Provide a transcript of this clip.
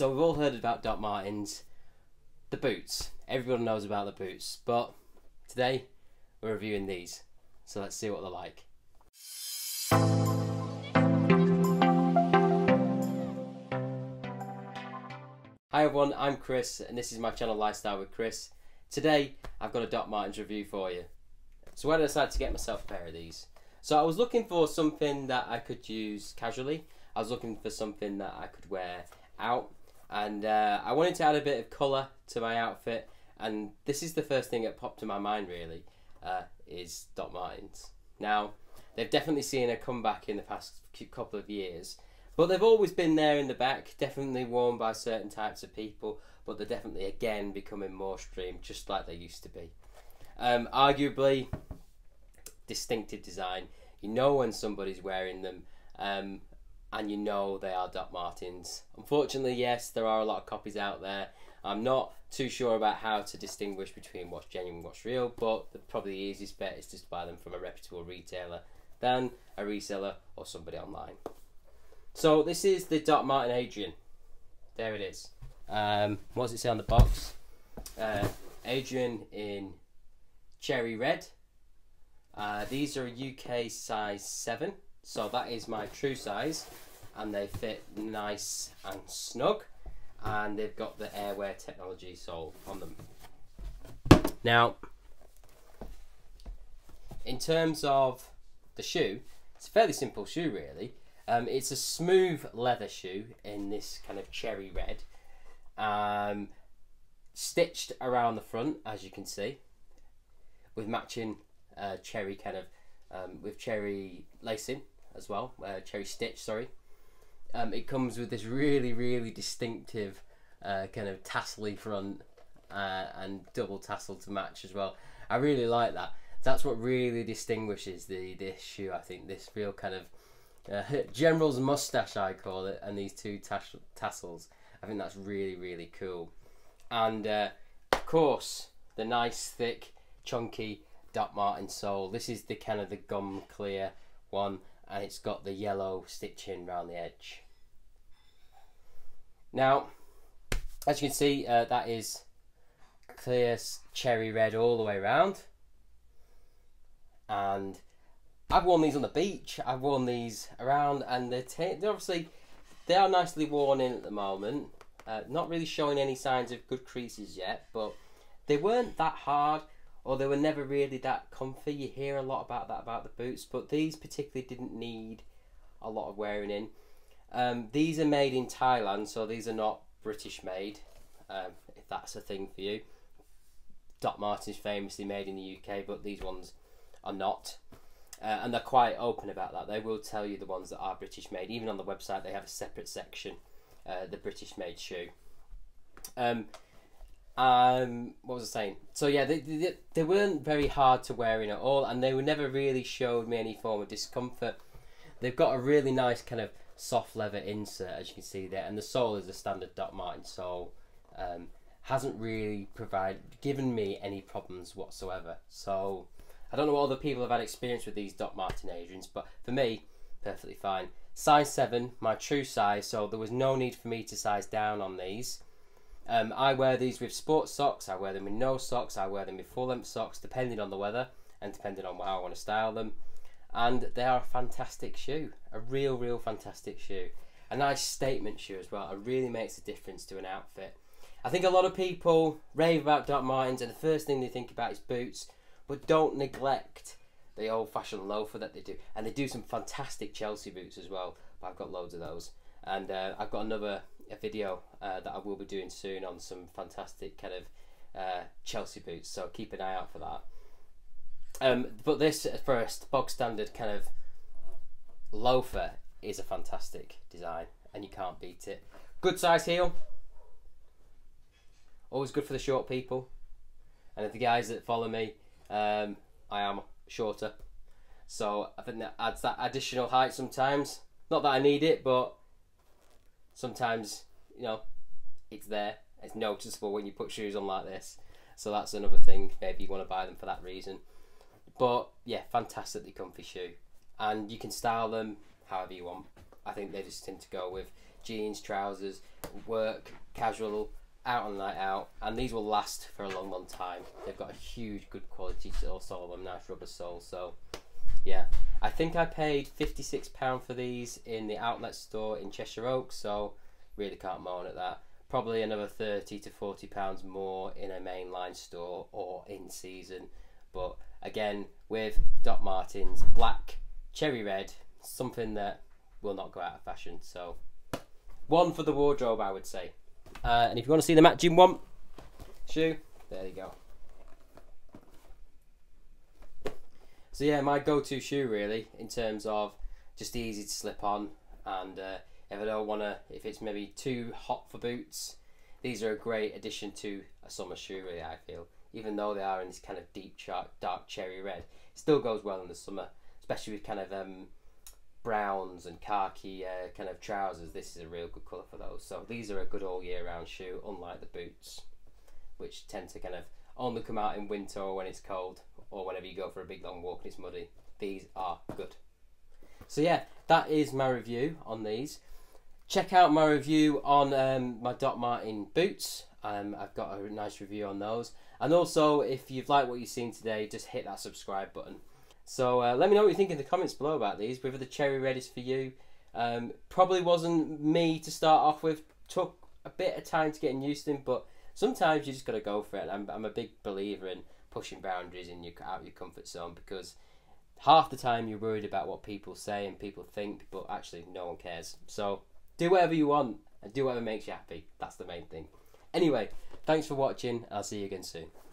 So we've all heard about Dr. Martens, the boots. Everyone knows about the boots, but today we're reviewing these. So let's see what they're like. Hi everyone, I'm Chris and this is my channel Lifestyle with Chris. Today I've got a Dr. Martens review for you. So why did I decide to get myself a pair of these? So I was looking for something that I could use casually. I was looking for something that I could wear out, and I wanted to add a bit of colour to my outfit, and this is the first thing that popped to my mind really, is Dr. Martens. Now they've definitely seen a comeback in the past couple of years, but they've always been there in the back, definitely worn by certain types of people, but they're definitely again becoming more stream, just like they used to be. Arguably distinctive design, you know when somebody's wearing them, and you know they are Dr. Martens. Unfortunately, yes, there are a lot of copies out there. I'm not too sure about how to distinguish between what's genuine and what's real, but probably the easiest bet is just to buy them from a reputable retailer than a reseller or somebody online. So this is the Dr. Martens Adrian. There it is. What does it say on the box? Adrian in Cherry Red. These are a UK size 7. So that is my true size, and they fit nice and snug, and they've got the airwear technology sole on them. Now, in terms of the shoe, it's a fairly simple shoe really. It's a smooth leather shoe in this kind of cherry red, stitched around the front as you can see, with matching cherry kind of with cherry lacing as well, cherry stitch, sorry. It comes with this really distinctive kind of tassel-y front and double tassel to match as well. I really like that. That's what really distinguishes this shoe, I think. This real kind of general's mustache, I call it, and these two tassels. I think that's really cool. And of course, the nice, thick, chunky Dr. Martens sole. This is the kind of the gum clear one, and it's got the yellow stitching around the edge. Now, as you can see, that is clear cherry red all the way around. And I've worn these on the beach, I've worn these around, and they're obviously, they are nicely worn in at the moment. Not really showing any signs of good creases yet, but they weren't that hard. Or they were never really that comfy. You hear a lot about that about the boots, but these particularly didn't need a lot of wearing in. These are made in Thailand, so these are not British made, if that's a thing for you. Dr. Martens famously made in the UK, but these ones are not, and they're quite open about that. They will tell you the ones that are British made. Even on the website they have a separate section, the British made shoe. What was I saying? So yeah, they weren't very hard to wear in at all, and they were never really showed me any form of discomfort. They've got a really nice kind of soft leather insert, as you can see there, and the sole is a standard Dr. Martens sole. Hasn't really given me any problems whatsoever. So I don't know what other people have had experience with these Dr. Martens Adrians, but for me, perfectly fine. Size 7, my true size, so there was no need for me to size down on these. I wear these with sports socks, I wear them with no socks, I wear them with full length socks, depending on the weather and depending on how I want to style them. And they are a fantastic shoe, a real fantastic shoe. A nice statement shoe as well. It really makes a difference to an outfit. I think a lot of people rave about Dr. Martens and the first thing they think about is boots, but don't neglect the old fashioned loafer that they do. And they do some fantastic Chelsea boots as well, but I've got loads of those. And I've got another video that I will be doing soon on some fantastic kind of Chelsea boots, so keep an eye out for that. But this first bog standard kind of loafer is a fantastic design and you can't beat it. Good size heel, always good for the short people, and if the guys that follow me, I am shorter, so I think that adds that additional height sometimes. Not that I need it, but sometimes, you know, it's there. It's noticeable when you put shoes on like this. So that's another thing. Maybe you want to buy them for that reason. But yeah, fantastically comfy shoe. And you can style them however you want. I think they just tend to go with jeans, trousers, work, casual, out on night out, and these will last for a long, long time. They've got a huge good quality sole of them, nice rubber sole. So yeah, I think I paid £56 for these in the outlet store in Cheshire Oaks, so really can't moan at that. Probably another £30 to £40 more in a mainline store or in season. But again, with Dr. Martens, black, cherry red, something that will not go out of fashion. So one for the wardrobe, I would say. And if you want to see the matching one shoe, there you go. So yeah, my go-to shoe really, in terms of just easy to slip on, and if I don't want to, if it's maybe too hot for boots, these are a great addition to a summer shoe really, I feel. Even though they are in this kind of deep dark cherry red, it still goes well in the summer, especially with kind of browns and khaki kind of trousers. This is a real good colour for those. So these are a good all year round shoe, unlike the boots, which tend to kind of only come out in winter or when it's cold, or whenever you go for a big long walk and it's muddy. These are good. So yeah, that is my review on these. Check out my review on my Dr. Martens boots. I've got a nice review on those. And also, if you've liked what you've seen today, just hit that subscribe button. So let me know what you think in the comments below about these, whether the cherry red is for you. Probably wasn't me to start off with. Took a bit of time to get used to them, but sometimes you just got to go for it. And I'm a big believer in pushing boundaries and out of your comfort zone, because half the time you're worried about what people say and people think, but actually no one cares. So do whatever you want and do whatever makes you happy. That's the main thing. Anyway, thanks for watching. I'll see you again soon.